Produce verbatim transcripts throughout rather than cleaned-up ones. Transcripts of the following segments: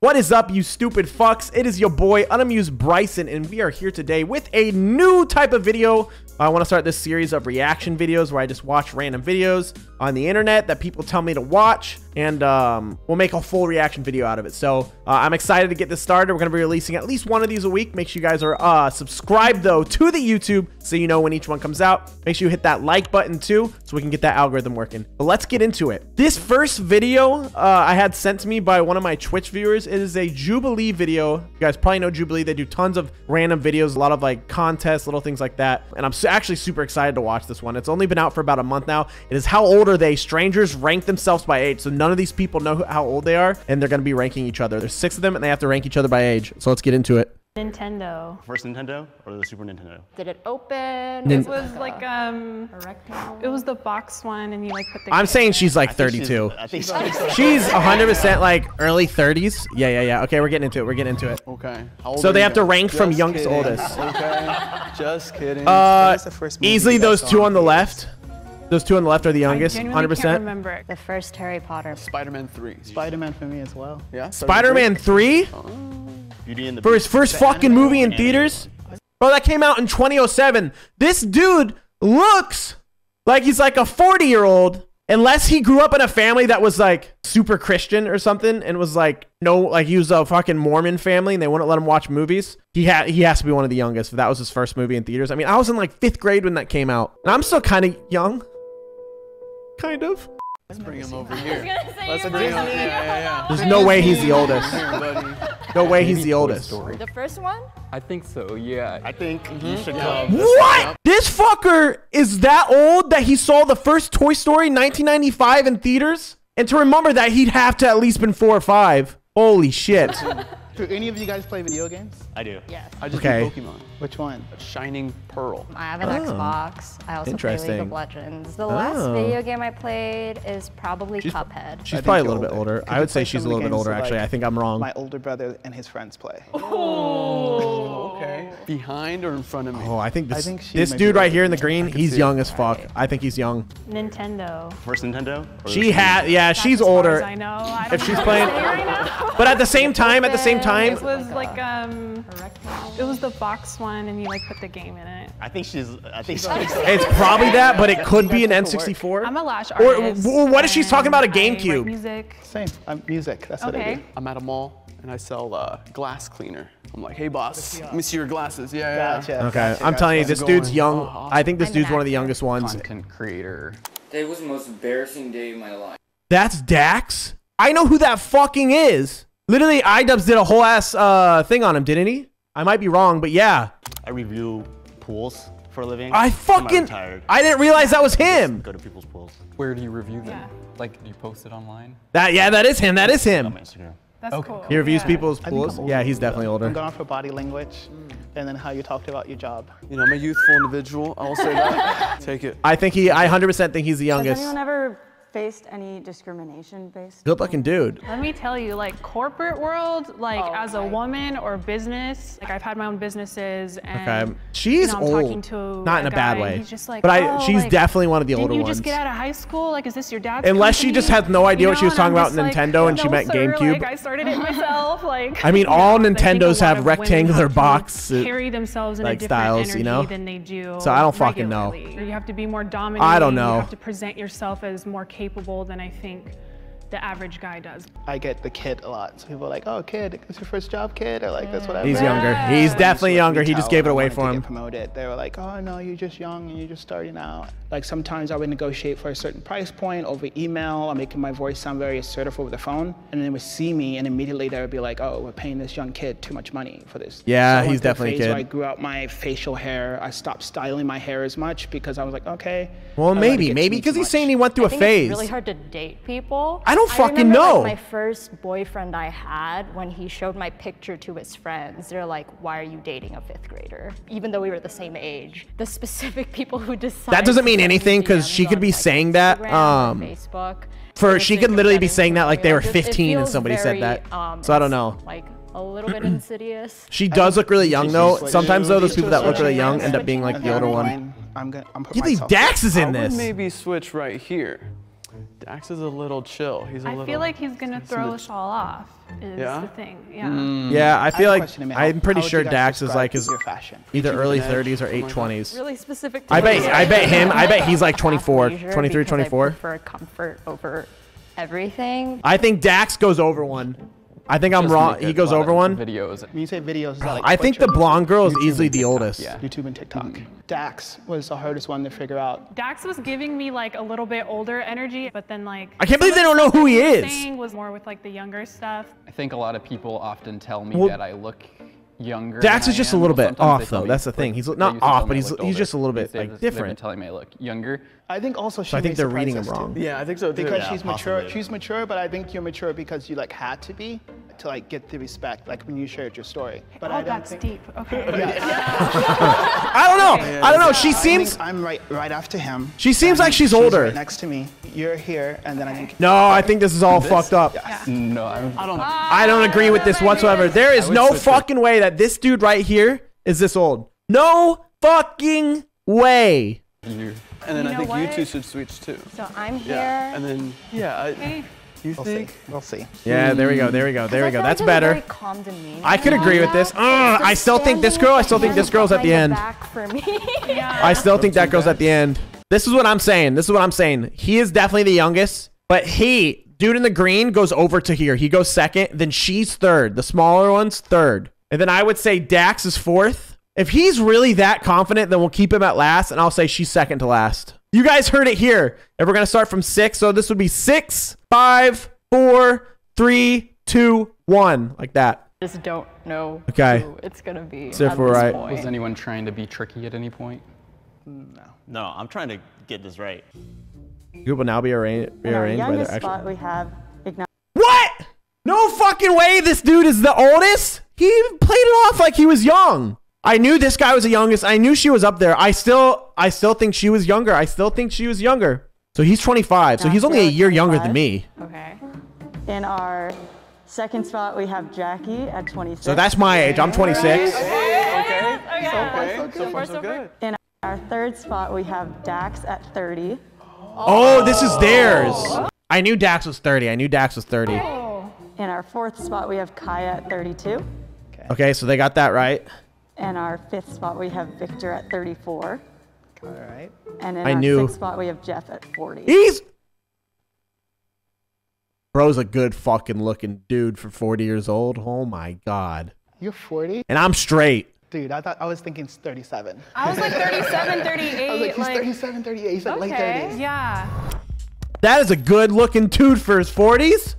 What is up, you stupid fucks? It is your boy, Unamused Bryson, and we are here today with a new type of video. I want to start this series of reaction videos where I just watch random videos on the internet that people tell me to watch, and um, we'll make a full reaction video out of it. So uh, I'm excited to get this started. We're going to be releasing at least one of these a week. Make sure you guys are uh, subscribed, though, to the YouTube so you know when each one comes out. Make sure you hit that like button, too, so we can get that algorithm working. But let's get into it. This first video uh, I had sent to me by one of my Twitch viewers. It is a Jubilee video. You guys probably know Jubilee. They do tons of random videos, a lot of like contests, little things like that. And I'm so actually super excited to watch this one. It's only been out for about a month now. It is how old are they? Strangers rank themselves by age. So none of these people know how old they are, and they're going to be ranking each other. There's six of them, and they have to rank each other by age. So let's get into it. Nintendo. First Nintendo or the Super Nintendo? Did it open? Nin it was like um. A rectangle. It was the box one, and you like put the. I'm saying she's like thirty-two. I think she's. I think she's, she's one hundred percent like early thirties. Yeah, yeah, yeah. Okay, we're getting into it. We're getting into it. Okay. How old so they have to rank from youngest to oldest. Okay. Just kidding. Uh, the first easily those two on the left. Those two on the left are the youngest, one hundred percent. I can't remember it. The first Harry Potter. Spider-Man three. Spider-Man for me as well. Yeah. Spider-Man three? For his first fucking movie in theaters? Bro, that came out in twenty oh seven. This dude looks like he's like a forty-year-old. Unless he grew up in a family that was like super Christian or something and was like, no, like he was a fucking Mormon family and they wouldn't let him watch movies. He, ha he has to be one of the youngest. That was his first movie in theaters. I mean, I was in like fifth grade when that came out. And I'm still kind of young. Kind of. Let's bring him over here. Let's bring him over here. There's no way he's the oldest. No way he's the oldest. The first one? I think so, yeah. I think mm-hmm. you should yeah. go. What? This fucker is that old that he saw the first Toy Story nineteen ninety-five in theaters? And to remember that, he'd have to at least been four or five. Holy shit. Do any of you guys play video games? I do. Yes. I just okay. play Pokemon. Which one? Shining Pearl. I have an oh. Xbox. I also play League of Legends. The oh. last video game I played is probably she's, Cuphead. She's probably a little older. bit older. Could I would say she's a little bit older, like, actually. I think I'm wrong. My older brother and his friends play. Oh. Okay. Behind or in front of me? Oh, I think this, I think this dude right here in the green, he's young as fuck. Right. I think he's young. Nintendo. First Nintendo? She had, yeah, That's she's older. I know. I if she's know playing. Right but at the same time, at the same time, Time. It was like, like um, it was the box one, and you like put the game in it. I think she's, I think she's. It's probably that, but it could be an N sixty-four. I'm a lash artist. Or, or what if she's talking about a GameCube? Like music. Same. I'm music. That's okay. what I do. I'm at a mall, and I sell uh, glass cleaner. I'm like, hey boss, let me see your glasses. Yeah, yeah. Gotcha. Okay, gotcha, I'm gotcha. telling you, this going? dude's young. Oh, awesome. I think this I'm dude's one of the youngest ones. Content creator. Today was the most embarrassing day of my life. That's Dax? I know who that fucking is. Literally, iDubbbz did a whole ass uh, thing on him, didn't he? I might be wrong, but yeah. I review pools for a living. I fucking, tired. I didn't realize that was him. Go to people's pools. Where do you review them? Yeah. Like, do you post it online? That yeah, that is him. That is him. On Instagram. That's okay. cool. He reviews yeah. people's pools. Yeah, he's definitely older. I'm going off for body language, mm. and then how you talked about your job. You know, I'm a youthful individual. I'll say that. Take it. I think he. I one hundred percent think he's the youngest. Has anyone ever faced any discrimination based? Good looking dude. Let me tell you, like corporate world, like oh, as a okay. woman or business, like I've had my own businesses and okay. she's you know, I'm old, talking to not in a, a bad way, he's just like, but I, oh, she's like, definitely one of the older ones. Did you just get out of high school? Like, is this your dad's Unless company? She just had no idea you know, what she was talking about like, Nintendo and she met GameCube. Like, I started it myself. Like, I mean, all know, Nintendos have rectangular box carry themselves in like a different styles, you know, than they do. So I don't fucking know. You have to be more dominant. I don't know. You have to present yourself as more capable than I think the average guy does. I get the kid a lot. So people are like, oh, kid, it's your first job, kid? Or like, that's what I He's younger. He's definitely younger. He just gave it away for him. Promoted. They were like, oh, no, you're just young and you're just starting out. Like sometimes I would negotiate for a certain price point over email. I'm making my voice sound very assertive over the phone. And they would see me and immediately they would be like, oh, we're paying this young kid too much money for this. Yeah, so he's definitely a kid. I grew out my facial hair. I stopped styling my hair as much because I was like, okay. Well, maybe, maybe because he's saying he went through a phase. It's really hard to date people. I I don't fucking I remember, know. Like, my first boyfriend I had, when he showed my picture to his friends, they're like, "Why are you dating a fifth grader?" Even though we were the same age. The specific people who decide that doesn't mean anything because she could be like saying Instagram, that. Um, Facebook. For she could literally be saying that like they were just, fifteen and somebody very, said that. Um, so I don't know. Like a little bit insidious. She does look really young though. Like, Sometimes though, those people that look really young end up being like the older one. I'm gonna. I'm put you think Dax is in this? I would maybe switch right here. Dax is a little chill. He's a I little, feel like he's gonna throw us all off. Is yeah? the thing. Yeah. Mm. Yeah. I feel I like him, how, I'm pretty sure Dax is like his either early thirties or eight twenties. Really specific. I bet. I bet him. I bet he's like twenty-four, twenty-three, twenty-four. For comfort over everything. I think Dax goes over one. I think I'm wrong. He goes over one. Videos. When you say videos, is that like I Twitch think the blonde girl is YouTube easily the oldest. Yeah. YouTube and TikTok. Mm-hmm. Dax was the hardest one to figure out. Dax was giving me like a little bit older energy, but then like I can't believe they don't know who he is. Saying was more with like the younger stuff. I think a lot of people often tell me well, that I look younger. Dax is just a little bit off though. That's the thing. He's not off, but he's he's just a little bit like different. They're telling me I look younger. I think also she. So I think they're reading him wrong. Too. Yeah, I think so too. Because yeah, she's possibly. mature. She's mature, but I think you're mature because you like had to be to like get the respect, like when you shared your story. But oh, I don't that's think... deep. Okay. Yeah. Yeah. I don't know. Yeah. I don't know. She seems. I I'm right, right after him. She seems like she's, she's older. Right next to me. You're here, and then I think. No, I think this is all this? fucked up. Yes. Yeah. No, I'm... I don't. I don't agree with this whatsoever. There is no fucking way that this dude right here is this old. No fucking way. You. And then you I think what? you two should switch too. So I'm here. Yeah. And then, yeah. I, hey. You we'll think? See. We'll see. Yeah, there we go. There we go. There we go. That's better. Very calm demeanor. I could agree with this. Uh, I still think this girl. I still think this girl's at the end. Back for me. Yeah. I still think that girl's at the end. This is what I'm saying. This is what I'm saying. He is definitely the youngest, but he, dude in the green, goes over to here. He goes second. Then she's third. The smaller one's third. And then I would say Dax is fourth. If he's really that confident, then we'll keep him at last, and I'll say she's second to last. You guys heard it here. And we're going to start from six. So this would be six, five, four, three, two, one. Like that. Just don't know okay. who it's going to be so at if we're this right. point. Was anyone trying to be tricky at any point? No. No, I'm trying to get this right. It will now be arranged by the youngest spot we have. What? No fucking way this dude is the oldest? He played it off like he was young. I knew this guy was the youngest. I knew she was up there. I still, I still think she was younger. I still think she was younger. So he's twenty-five. So he's only a year younger than me. Okay. In our second spot, we have Jackie at twenty-six. So that's my age. I'm twenty-six. Okay. Okay. Okay. Okay. So far, so good. In our third spot, we have Dax at thirty. Oh, this is theirs. I knew Dax was thirty. I knew Dax was thirty. In our fourth spot, we have Kaya at thirty-two. Okay. So they got that right. And our fifth spot, we have Victor at thirty-four. All right. And in I our knew. sixth spot, we have Jeff at forty. He's... Bro's a good fucking looking dude for forty years old. Oh my God. You're forty? And I'm straight. Dude, I thought I was thinking thirty-seven. I was like thirty-seven, thirty-eight. I was like, he's like, thirty-seven, thirty-eight. He's like okay. late thirties. Yeah. That is a good looking dude for his forties.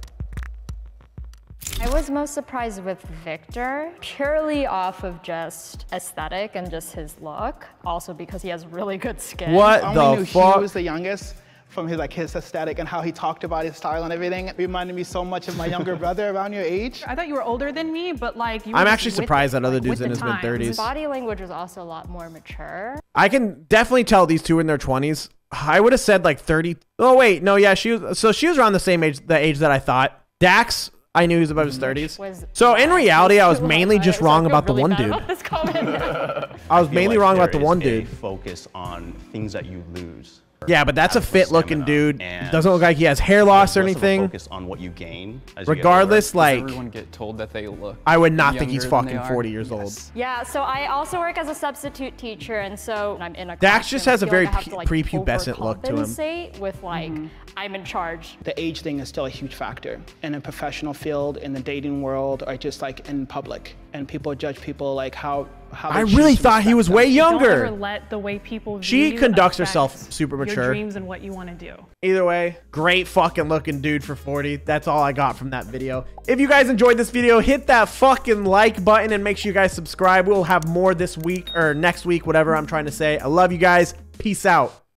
I was most surprised with Victor, purely off of just aesthetic and just his look. Also because he has really good skin. What the fuck? I only knew he was the youngest from his like his aesthetic and how he talked about his style and everything. It reminded me so much of my younger brother around your age. I thought you were older than me, but like you I'm actually surprised that other dude's in his mid-thirties. His body language was also a lot more mature. I can definitely tell these two in their twenties. I would have said like thirty. Oh wait, no, yeah, she was so she was around the same age, the age that I thought. Dax, I knew he was above his thirties. So in reality, I was mainly just wrong about the one dude. I was mainly wrong about the one dude. Focus on things that you lose. Yeah, but that's a fit-looking dude. Doesn't look like he has hair loss or anything. Focus on what you gain. Regardless, like everyone get told that they look. I would not think he's fucking forty years old. Yeah. So I also work as a substitute teacher, and so I'm in a. Dax just has a very prepubescent look to him. With like, I'm in charge. The age thing is still a huge factor in a professional field, in the dating world, or just like in public. And people judge people like how. How I really thought he was way younger. Don't ever let the way people she conducts herself super mature. Your dreams and what you want to do. Either way, great fucking looking dude for forty. That's all I got from that video. If you guys enjoyed this video, hit that fucking like button and make sure you guys subscribe. We'll have more this week or next week, whatever I'm trying to say. I love you guys. Peace out.